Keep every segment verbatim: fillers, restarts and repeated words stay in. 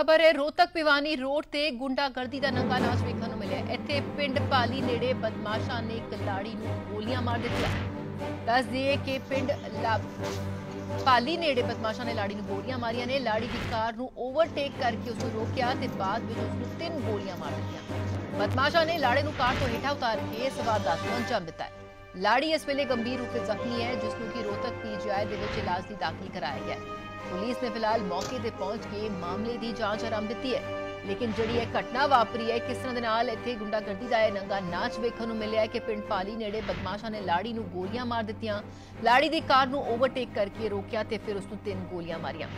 खबर है रोहतक भिवानी रोड ते गुंडागर्दी दा नंगा नाच देखने को मिले। इत्थे पिंड भाली नेड़े बदमाशा ने एक लाड़ी नूं गोलियां मार दित्तियां। दस दिए कि पिंड भाली नेड़े बदमाशा ने लाड़ी नूं गोलियां मारियां ने। लाड़ी दी कार नूं ओवरटेक करके उसनूं रोकिया ते बाद विच उसनूं तीन गोलियां मार दित्तियां। बदमाशा ने लाड़ी नूं कार तों हेठां उतार के सवारदात नूं अंजाम दित्ता है। लाड़ी इस वेले गंभीर रूप विच जख्मी है, जिसनूं कि रोहतक पी जी आई दे विच इलाज लई दाखिल कराया गया है। पुलिस ने फिलहाल मौके से पहुंच के मामले की जांच आरंभ दी है, लेकिन जिहड़ी घटना वापरी है किस तरह दे नाल इत्थे गुंडागर्दी का यह नंगा नाच वेखण नूं मिलिया है कि पिंड पाली नेड़े बदमाशा ने लाड़ी नूं गोलियां मार दित्तियां। लाड़ी दी कार नूं ओवरटेक करके रोकिया ते फिर उसनूं तीन गोलियां मारियां।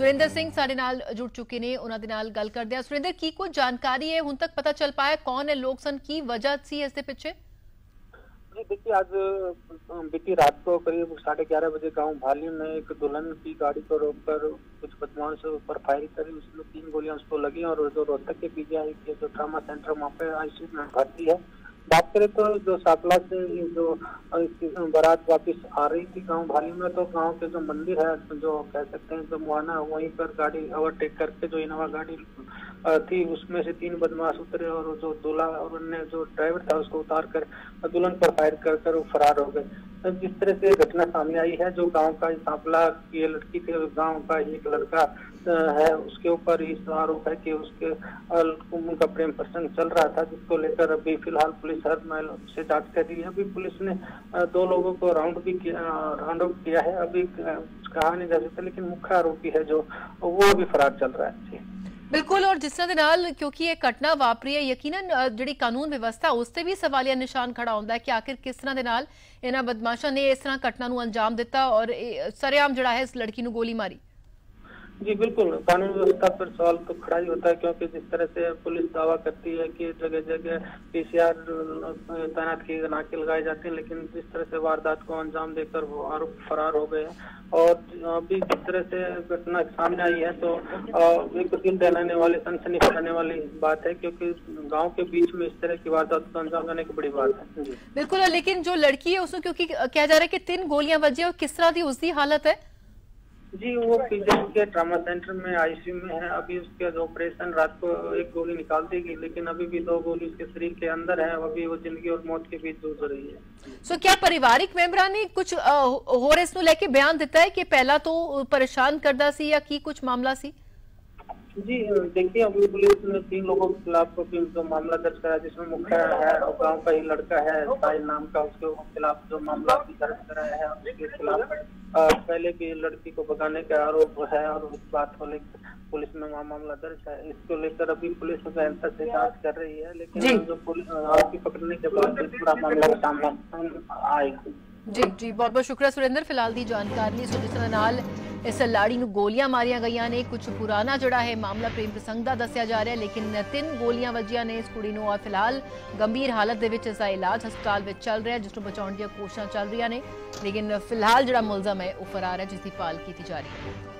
सुरेंद्र सिंह साडे नाल जुड़ चुके ने, उन्हां दे नाल गल करदे आं। सुरेंद्र, की कोई जानकारी है, हुण तक पता चल पाया कौन है लोग सन, की वजह सी इस दे पिछे? देखिए, आज बीती रात को करीब साढ़े ग्यारह बजे गांव भाली में एक दुल्हन की गाड़ी को रोककर कुछ बदमाशों पर फायरिंग करी, उसमें तीन गोलियां उसको लगी और जो रोहतक के पी जी आई के जो ट्रामा सेंटर वहाँ पे आईसीयू में भर्ती है। बात करें तो जो सातला से जो बारात वापस आ रही थी गांव भाली में, तो गांव के जो मंदिर है, जो कह सकते हैं जो मुआना, वहीं पर गाड़ी ओवरटेक करके जो इनोवा गाड़ी थी उसमें से तीन बदमाश उतरे और जो दूल्हा और अन्य जो ड्राइवर था उसको उतार कर दुल्हन पर फायर कर कर वो फरार हो गए। तो जिस तरह से घटना सामने आई है, जो गांव का सांपला की लड़की थे, गांव का एक लड़का है उसके ऊपर इस आरोप है कि उसके उनका प्रेम प्रसंग चल रहा था, जिसको लेकर अभी फिलहाल पुलिस हर महल से जांच कर रही है। अभी पुलिस ने दो लोगों को राउंड भी किया राउंड अप किया है, अभी कहा नहीं जा सकता, लेकिन मुख्य आरोपी है जो वो अभी फरार चल रहा है। बिल्कुल, और जिस तरह नाल क्योंकि ये घटना वापरी है, यकीनन जिहड़ी कानून व्यवस्था उससे भी सवालिया निशान खड़ा होंदा है कि आखिर किस तरह दे नाल इन्हां बदमाशां ने इस तरह घटना नूं अंजाम दिता और सरेआम जिहड़ा है इस लड़की नूं गोली मारी। जी बिल्कुल, कानून व्यवस्था पर सवाल तो खड़ा ही होता है, क्योंकि जिस तरह से पुलिस दावा करती है कि जगह जगह पी सी आर तैनात किए नाके लगाए जाते हैं, लेकिन जिस तरह से वारदात को अंजाम देकर वो आरोप फरार हो गए हैं। और अभी जिस तरह से घटना सामने आई है तो एक दिन दहलाने वाली सनसनी फैलाने वाली बात है, क्योंकि गाँव के बीच में इस तरह की वारदात को अंजाम देने की बड़ी बात है। बिल्कुल, लेकिन जो लड़की है उसको क्योंकि कहा जा रहा है कि तीन गोलियां बजी और किस तरह की उसकी हालत है? जी, वो पी जी आई के ट्रामा सेंटर में आई सी यू में है। अभी उसके जो ऑपरेशन रात को एक गोली निकाल दी गई, लेकिन अभी भी दो गोली उसके शरीर के अंदर है, अभी वो जिंदगी और मौत के बीच जूझ रही है। सो so, क्या पारिवारिक मेंबरां ने कुछ होर इस लेके बयान दिता है कि पहला तो परेशान करदा सी या की कुछ मामला सी? जी देखिए, अभी पुलिस ने तीन लोगों के खिलाफ जो मामला दर्ज कराया, जिसमें मुख्य है और गाँव का ही लड़का है साहिल नाम का, उसके खिलाफ जो मामला दर्ज कराया है उसके खिलाफ पहले भी लड़की को भगाने का आरोप है और उस बात को लेकर पुलिस में मामला दर्ज है। इसको लेकर अभी पुलिस गहनता से जांच कर रही है, लेकिन जो पुलिस आरोपी पकड़ने के बाद पूरा मामला सामने आएगा। जी जी, बहुत बहुत शुक्रिया सुरेंद्र, फिलहाल दी जानकारी। सो जिस तरह इस लाड़ी नूं गोलियां मारियां गईयां ने, कुछ पुराना जड़ा है मामला प्रेम प्रसंग दा दस्या जा रहा है, लेकिन तीन गोलियां वजियां ने इस कुड़ी नूं और फिलहाल गंभीर हालत दे विच इसदा इलाज हस्पताल विच चल रहा है, जिस नूं बचाउण दी कोशिशां चल रही ने, लेकिन फिलहाल जड़ा मुलजम है वह फरार है, जिसकी भाल की जा रही है।